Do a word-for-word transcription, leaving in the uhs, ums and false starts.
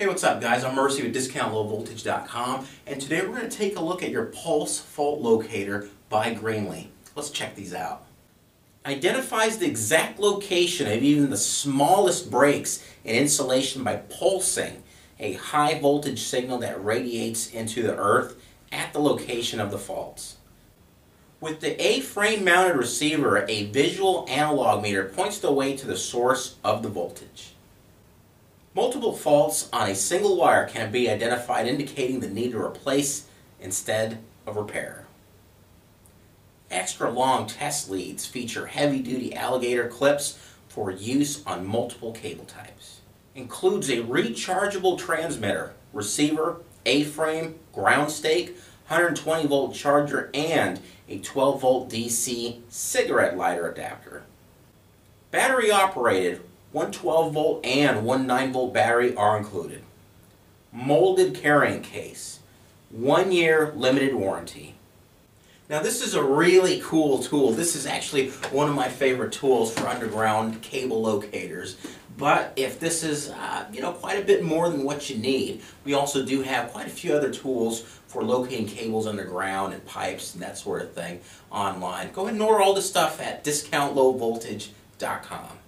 Hey, what's up guys? I'm Mercy with discount low voltage dot com, and today we're going to take a look at your pulse fault locator by Greenlee. Let's check these out. Identifies the exact location of even the smallest breaks in insulation by pulsing a high voltage signal that radiates into the earth at the location of the faults. With the A-frame mounted receiver, a visual analog meter points the way to the source of the voltage. Multiple faults on a single wire can be identified, indicating the need to replace instead of repair. Extra long test leads feature heavy-duty alligator clips for use on multiple cable types. Includes a rechargeable transmitter, receiver, A-frame, ground stake, one hundred twenty volt charger, and a twelve volt D C cigarette lighter adapter. Battery operated. One twelve volt and one nine volt battery are included. Molded carrying case. One year limited warranty. Now this is a really cool tool. This is actually one of my favorite tools for underground cable locators. But if this is uh, you know, quite a bit more than what you need, we also do have quite a few other tools for locating cables underground and pipes and that sort of thing online. Go ahead and order all this stuff at discount low voltage dot com.